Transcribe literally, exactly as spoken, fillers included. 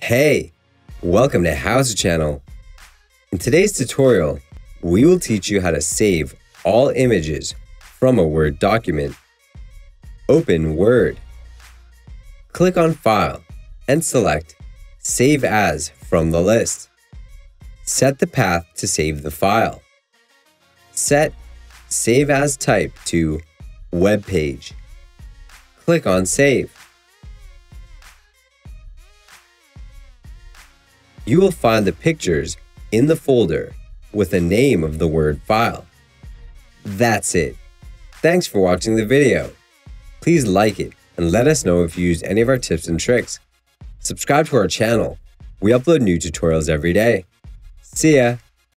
Hey, welcome to HOWZA channel. In today's tutorial, we will teach you how to save all images from a Word document. Open Word. Click on File and select Save As from the list. Set the path to save the file. Set Save As Type to Web Page. Click on Save. You will find the pictures in the folder with the name of the Word file. That's it. Thanks for watching the video. Please like it and let us know if you used any of our tips and tricks. Subscribe to our channel. We upload new tutorials every day. See ya!